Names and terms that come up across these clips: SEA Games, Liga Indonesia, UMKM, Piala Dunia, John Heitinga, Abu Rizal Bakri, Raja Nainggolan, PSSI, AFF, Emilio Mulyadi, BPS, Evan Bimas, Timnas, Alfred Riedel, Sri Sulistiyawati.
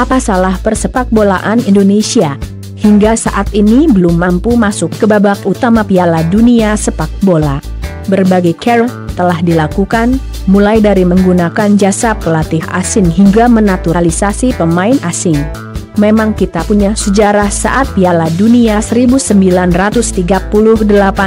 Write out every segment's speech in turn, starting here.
Apa salah persepak bolaan Indonesia? Hingga saat ini belum mampu masuk ke babak utama Piala Dunia Sepak Bola. Berbagai care telah dilakukan, mulai dari menggunakan jasa pelatih asing hingga menaturalisasi pemain asing. Memang kita punya sejarah saat Piala Dunia 1938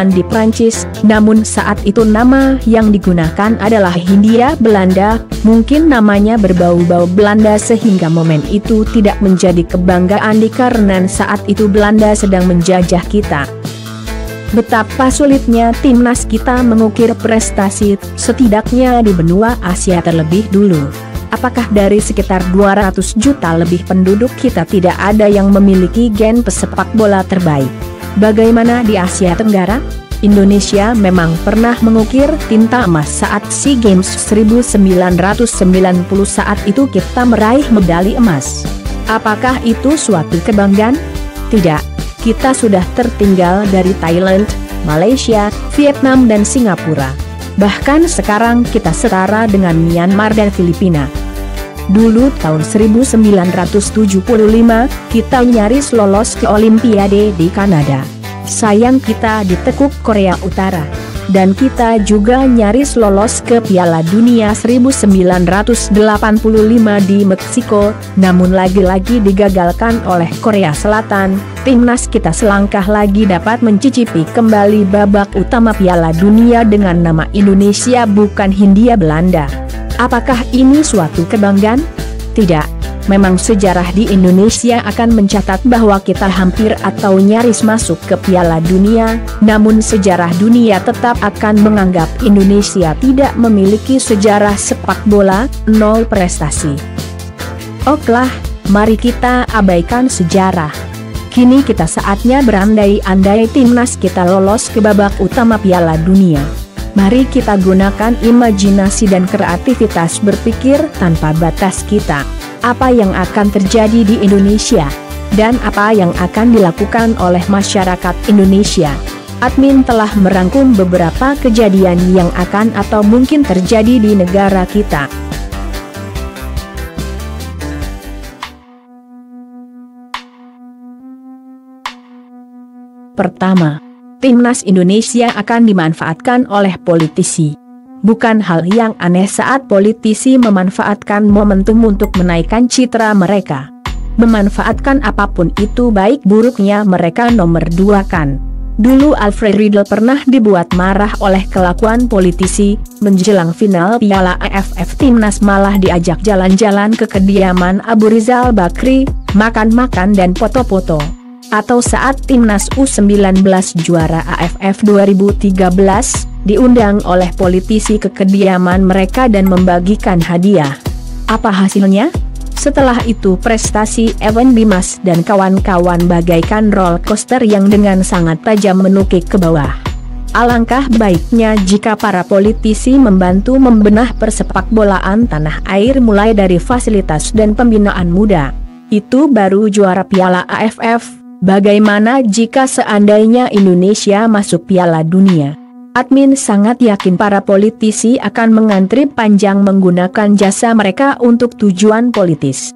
di Prancis, namun saat itu nama yang digunakan adalah Hindia Belanda, mungkin namanya berbau-bau Belanda sehingga momen itu tidak menjadi kebanggaan dikarenakan saat itu Belanda sedang menjajah kita. Betapa sulitnya timnas kita mengukir prestasi, setidaknya di benua Asia terlebih dulu. Apakah dari sekitar 200 juta lebih penduduk kita tidak ada yang memiliki gen pesepak bola terbaik? Bagaimana di Asia Tenggara? Indonesia memang pernah mengukir tinta emas saat SEA Games 1990, saat itu kita meraih medali emas. Apakah itu suatu kebanggaan? Tidak, kita sudah tertinggal dari Thailand, Malaysia, Vietnam dan Singapura. Bahkan sekarang kita setara dengan Myanmar dan Filipina. Dulu tahun 1975, kita nyaris lolos ke Olimpiade di Kanada. Sayang kita ditekuk Korea Utara. Dan kita juga nyaris lolos ke Piala Dunia 1985 di Meksiko, namun lagi-lagi digagalkan oleh Korea Selatan. Timnas kita selangkah lagi dapat mencicipi kembali babak utama Piala Dunia dengan nama Indonesia bukan Hindia Belanda. Apakah ini suatu kebanggaan? Tidak, memang sejarah di Indonesia akan mencatat bahwa kita hampir atau nyaris masuk ke Piala Dunia, namun sejarah dunia tetap akan menganggap Indonesia tidak memiliki sejarah sepak bola, nol prestasi. Oklah, mari kita abaikan sejarah. Kini kita saatnya berandai-andai timnas kita lolos ke babak utama Piala Dunia. Mari kita gunakan imajinasi dan kreativitas berpikir tanpa batas kita. Apa yang akan terjadi di Indonesia? Dan apa yang akan dilakukan oleh masyarakat Indonesia? Admin telah merangkum beberapa kejadian yang akan atau mungkin terjadi di negara kita. Pertama, timnas Indonesia akan dimanfaatkan oleh politisi. Bukan hal yang aneh saat politisi memanfaatkan momentum untuk menaikkan citra mereka. Memanfaatkan apapun itu baik buruknya mereka nomor dua kan. Dulu Alfred Riedel pernah dibuat marah oleh kelakuan politisi, menjelang final Piala AFF timnas malah diajak jalan-jalan ke kediaman Abu Rizal Bakri, makan-makan dan foto-foto. Atau saat timnas U19 juara AFF 2013, diundang oleh politisi ke kediaman mereka dan membagikan hadiah. Apa hasilnya? Setelah itu prestasi Evan Bimas dan kawan-kawan bagaikan roller coaster yang dengan sangat tajam menukik ke bawah. Alangkah baiknya jika para politisi membantu membenah persepak bolaan tanah air mulai dari fasilitas dan pembinaan muda. Itu baru juara Piala AFF. Bagaimana jika seandainya Indonesia masuk Piala Dunia? Admin sangat yakin para politisi akan mengantri panjang menggunakan jasa mereka untuk tujuan politis.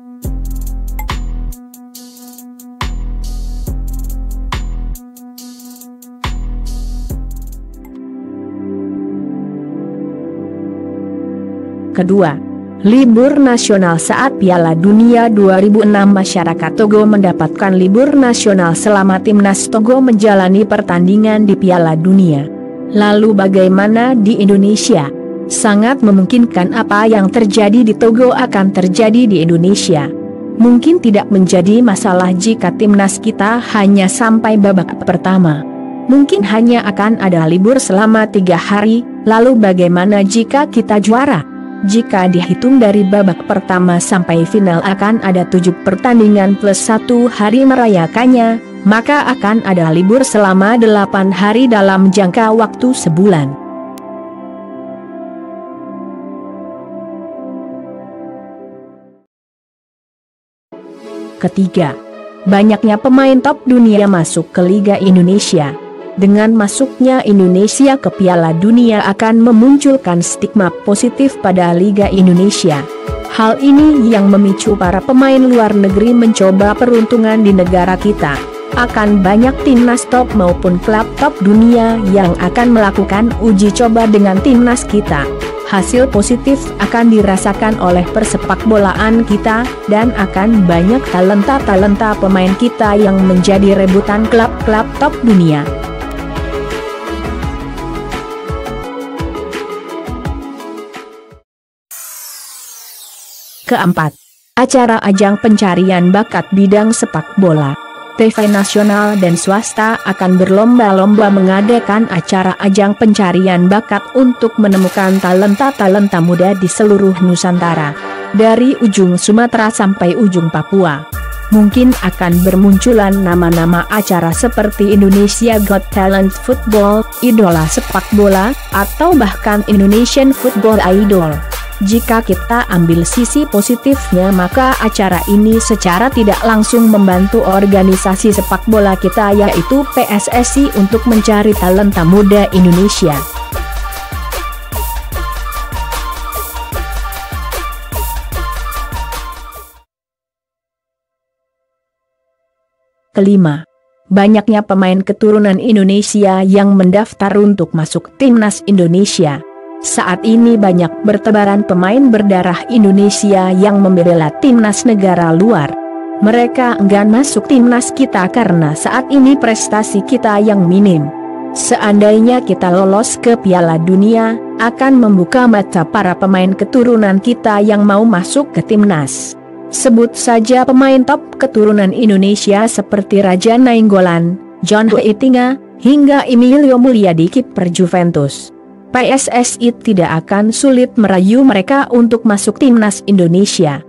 Kedua, libur nasional saat Piala Dunia 2006 masyarakat Togo mendapatkan libur nasional selama timnas Togo menjalani pertandingan di Piala Dunia. Lalu bagaimana di Indonesia? Sangat memungkinkan apa yang terjadi di Togo akan terjadi di Indonesia. Mungkin tidak menjadi masalah jika timnas kita hanya sampai babak pertama. Mungkin hanya akan ada libur selama 3 hari, lalu bagaimana jika kita juara? Jika dihitung dari babak pertama sampai final akan ada 7 pertandingan plus 1 hari merayakannya, maka akan ada libur selama 8 hari dalam jangka waktu sebulan. Ketiga, banyaknya pemain top dunia masuk ke Liga Indonesia. Dengan masuknya Indonesia ke Piala Dunia akan memunculkan stigma positif pada Liga Indonesia. Hal ini yang memicu para pemain luar negeri mencoba peruntungan di negara kita. Akan banyak timnas top maupun klub top dunia yang akan melakukan uji coba dengan timnas kita. Hasil positif akan dirasakan oleh persepakbolaan kita, dan akan banyak talenta-talenta pemain kita yang menjadi rebutan klub-klub top dunia. Keempat, acara ajang pencarian bakat bidang sepak bola. TV nasional dan swasta akan berlomba-lomba mengadakan acara ajang pencarian bakat untuk menemukan talenta-talenta muda di seluruh Nusantara. Dari ujung Sumatera sampai ujung Papua. Mungkin akan bermunculan nama-nama acara seperti Indonesia Got Talent Football, Idola Sepak Bola, atau bahkan Indonesian Football Idol. Jika kita ambil sisi positifnya, maka acara ini secara tidak langsung membantu organisasi sepak bola kita, yaitu PSSI, untuk mencari talenta muda Indonesia. Kelima, banyaknya pemain keturunan Indonesia yang mendaftar untuk masuk timnas Indonesia. Saat ini banyak bertebaran pemain berdarah Indonesia yang membela timnas negara luar. Mereka enggan masuk timnas kita karena saat ini prestasi kita yang minim. Seandainya kita lolos ke Piala Dunia, akan membuka mata para pemain keturunan kita yang mau masuk ke timnas. Sebut saja pemain top keturunan Indonesia seperti Raja Nainggolan, John Heitinga, hingga Emilio Mulyadi kiper Juventus. PSSI tidak akan sulit merayu mereka untuk masuk timnas Indonesia.